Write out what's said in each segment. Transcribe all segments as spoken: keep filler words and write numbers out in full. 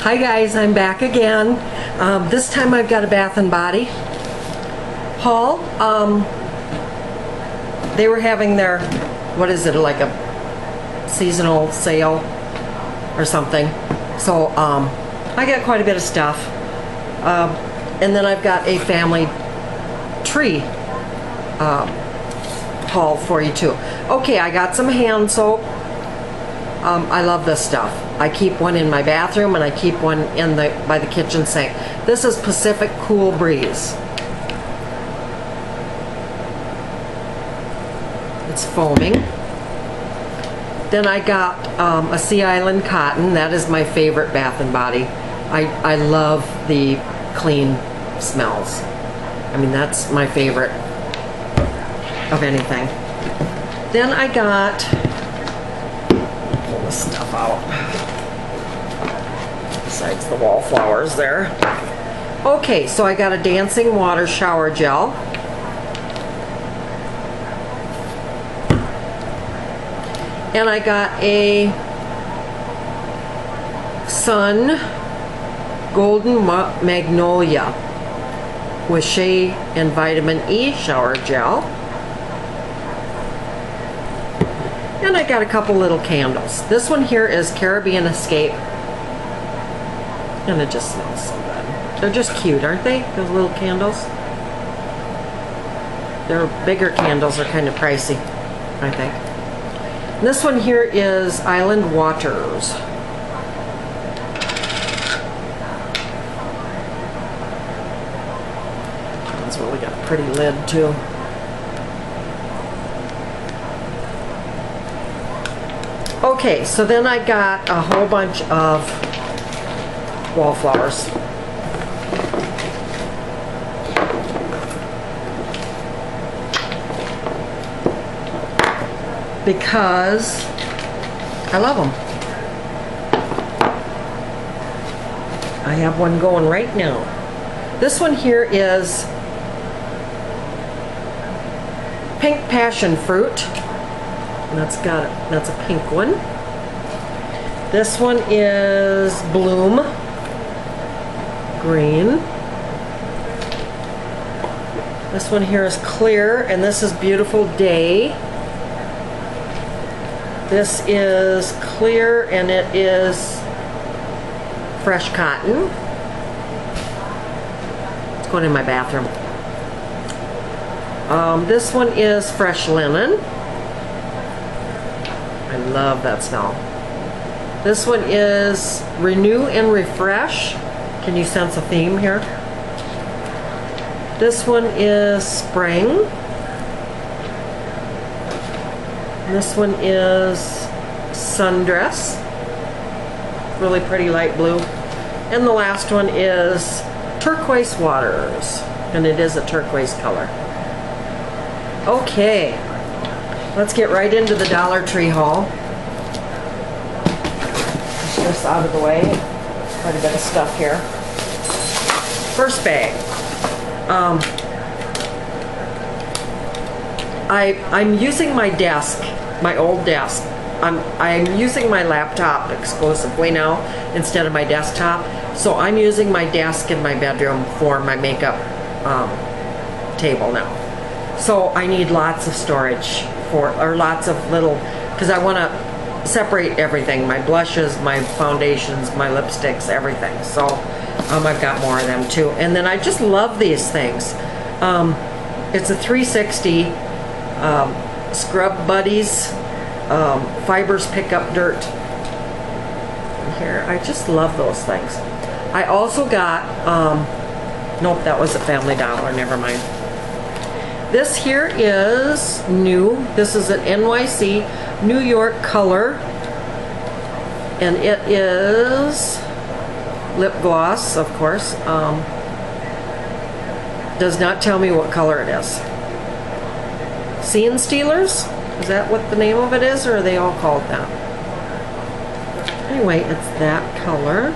Hi guys, I'm back again. Um, this time I've got a Bath and Body haul. Um, they were having their, what is it, like a seasonal sale or something. So um, I got quite a bit of stuff. Um, and then I've got a family tree uh, haul for you too. Okay, I got some hand soap. Um, I love this stuff. I keep one in my bathroom and I keep one in the by the kitchen sink. This is Pacific Cool Breeze. It's foaming. Then I got um, a Sea Island Cotton. That is my favorite Bath and Body. I, I love the clean smells. I mean, that's my favorite of anything. Then I got stuff out besides the wallflowers there. Okay, so I got a dancing water shower gel. And I got a Sun Golden Magnolia with Shea and Vitamin E shower gel. And I got a couple little candles. This one here is Caribbean Escape. And it just smells so good. They're just cute, aren't they? Those little candles. Their bigger candles are kind of pricey, I think. And this one here is Island Waters. It's really got a pretty lid too. Okay, so then I got a whole bunch of wallflowers. Because I love them. I have one going right now. This one here is Pink Passion Fruit. And that's got it. That's a pink one. This one is Bloom Green. This one here is Clear, and this is Beautiful Day. This is Clear, and it is Fresh Cotton. It's going in my bathroom. Um, this one is Fresh Linen. I love that smell. This one is Renew and Refresh. Can you sense a theme here? This one is Spring. This one is Sundress. Really pretty light blue. And the last one is Turquoise Waters. And it is a turquoise color. Okay. Let's get right into the Dollar Tree haul. Just out of the way. Quite a bit of stuff here. First bag. Um, I, I'm using my desk, my old desk. I'm, I'm using my laptop exclusively now instead of my desktop. So I'm using my desk in my bedroom for my makeup um, table now. So I need lots of storage. For, or lots of little, because I want to separate everything, my blushes, my foundations, my lipsticks, everything. So um, I've got more of them too. And then I just love these things. Um, it's a three sixty um, Scrub Buddies um, Fibers Pick Up Dirt. Here, I just love those things. I also got, um, nope, that was a Family Dollar, never mind. This here is new. This is an N Y C New York color. And it is lip gloss, of course. Um, does not tell me what color it is. Scene Stealers? Is that what the name of it is, or are they all called that? Anyway, it's that color.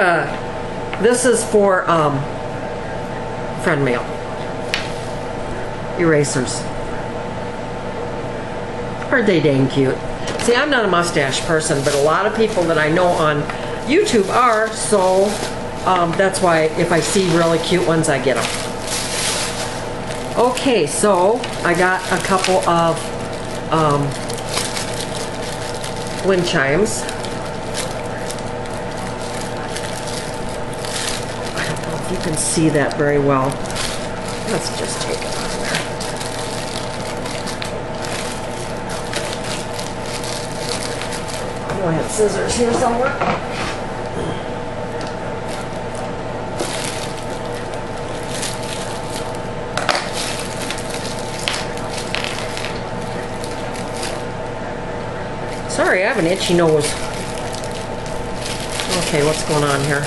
Uh, This is for um, friend mail, erasers. Aren't they dang cute? See, I'm not a mustache person, but a lot of people that I know on YouTube are, so um, that's why if I see really cute ones, I get them. Okay, so I got a couple of um, wind chimes. I don't know if you can see that very well. Let's just take it off there. I have scissors here somewhere. Sorry, I have an itchy nose. Okay, what's going on here?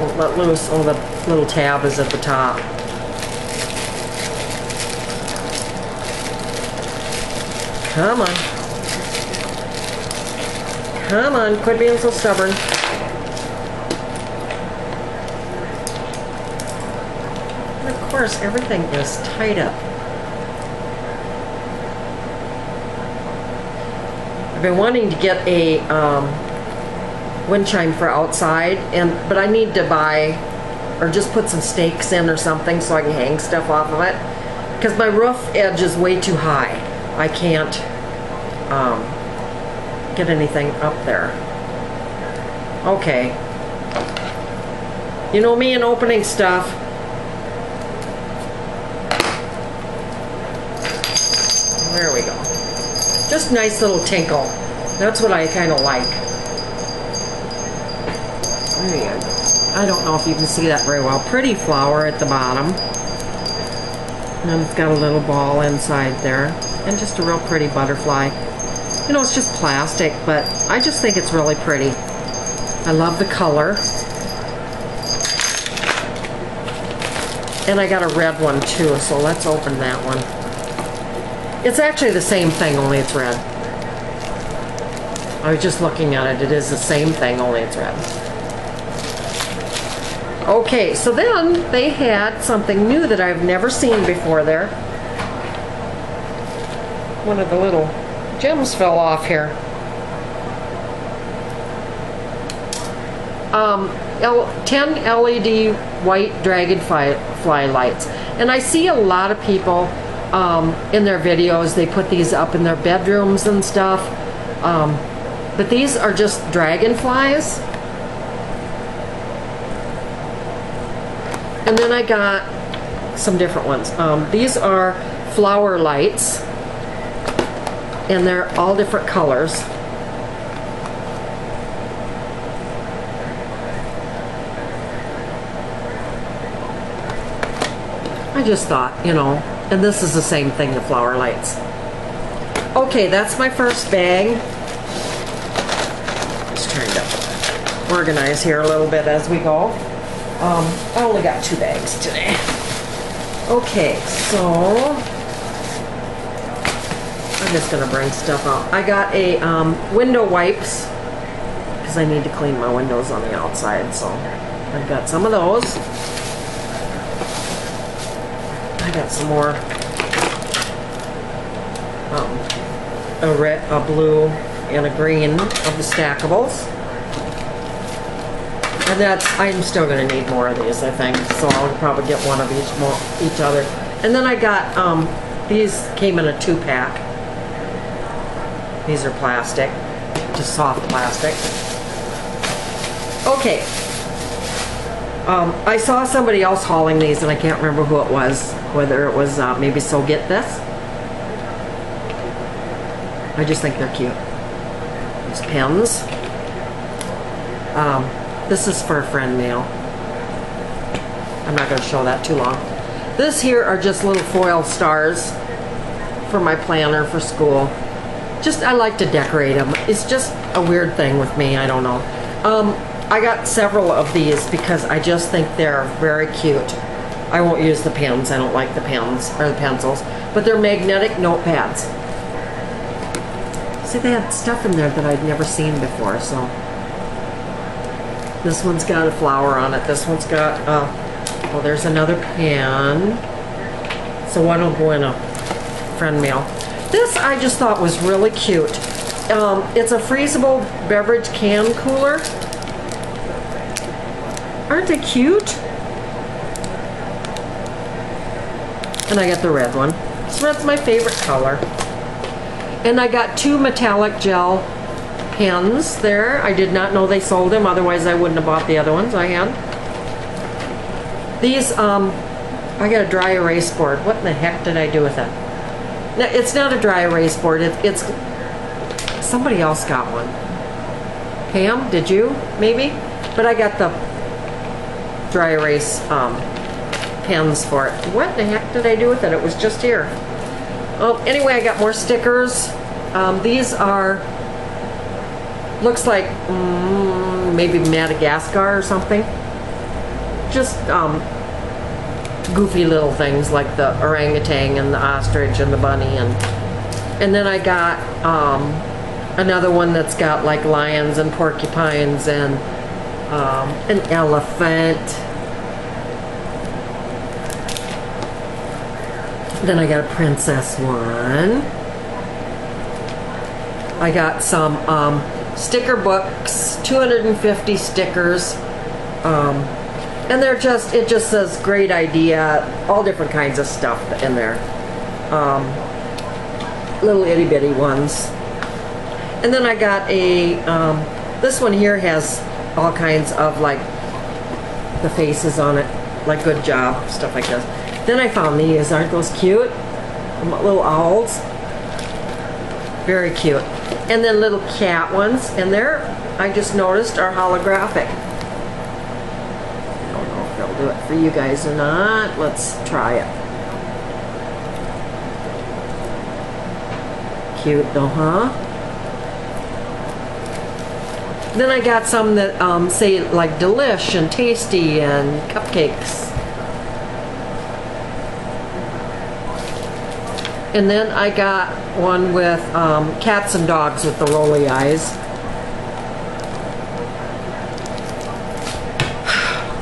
Won't let loose. Oh, the little tab is at the top. Come on. Come on, quit being so stubborn. And of course, everything is tied up. I've been wanting to get a um, wind chime for outside, and but I need to buy or just put some stakes in or something so I can hang stuff off of it, because my roof edge is way too high. I can't um, get anything up there. Okay. You know me and opening stuff. There we go. Just nice little tinkle. That's what I kind of like. Man, I don't know if you can see that very well. Pretty flower at the bottom. And it's got a little ball inside there. And just a real pretty butterfly. You know, it's just plastic, but I just think it's really pretty. I love the color. And I got a red one too, so let's open that one. It's actually the same thing, only it's red. I was just looking at it. It is the same thing, only it's red. Okay, so then they had something new that I've never seen before there. One of the little gems fell off here. Um, ten L E D white dragonfly lights. And I see a lot of people um, in their videos, they put these up in their bedrooms and stuff. Um, but these are just dragonflies. And then I got some different ones. Um, these are flower lights. And they're all different colors. I just thought, you know, and this is the same thing, the flower lights. Okay, that's my first bag. Just trying to organize here a little bit as we go. Um, I only got two bags today. Okay, so I'm just gonna bring stuff out. I got a um, window wipes because I need to clean my windows on the outside, so I've got some of those. I got some more um, a red, a blue, and a green of the stackables, and that's I'm still gonna need more of these, I think. So I'll probably get one of each more, each other. And then I got um, these came in a two pack. These are plastic, just soft plastic. Okay. Um, I saw somebody else hauling these, and I can't remember who it was, whether it was uh, maybe So Get This. I just think they're cute. These pins. Um, this is for a friend mail. I'm not going to show that too long. This here are just little foil stars for my planner for school. Just, I like to decorate them. It's just a weird thing with me, I don't know. Um, I got several of these because I just think they're very cute. I won't use the pens, I don't like the pens, or the pencils, but they're magnetic notepads. See, they had stuff in there that I'd never seen before, so. This one's got a flower on it, this one's got, uh, well, there's another pen. So one will go in a friend mail. This I just thought was really cute. Um, it's a freezable beverage can cooler. Aren't they cute? And I got the red one. So red's my favorite color. And I got two metallic gel pens there. I did not know they sold them, otherwise I wouldn't have bought the other ones I had. These, um, I got a dry erase board. What in the heck did I do with it? No, it's not a dry erase board. It, it's, somebody else got one. Pam, did you? Maybe? But I got the dry erase um, pens for it. What the heck did I do with it? It was just here. Oh, anyway, I got more stickers. Um, these are, looks like mm, maybe Madagascar or something. Just um, goofy little things like the orangutan and the ostrich and the bunny. And, and then I got um, another one that's got like lions and porcupines and Um, an elephant. Then I got a princess one. I got some um, sticker books, two hundred fifty stickers, um, and they're just, it just says great idea, all different kinds of stuff in there. Um, little itty bitty ones. And then I got a, um, this one here has all kinds of like the faces on it, like good job, stuff like this. Then I found these, aren't those cute? Little owls, very cute. And then little cat ones, and they're, I just noticed, are holographic. I don't know if they'll do it for you guys or not. Let's try it. Cute though, huh? Then I got some that um, say like delish and tasty and cupcakes. And then I got one with um, cats and dogs with the rolly eyes.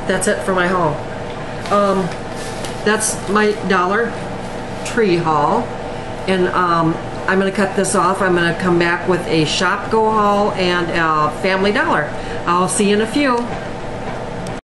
That's it for my haul. Um, that's my Dollar Tree haul. And um, I'm going to cut this off. I'm going to come back with a Shop Go haul and a Family Dollar. I'll see you in a few.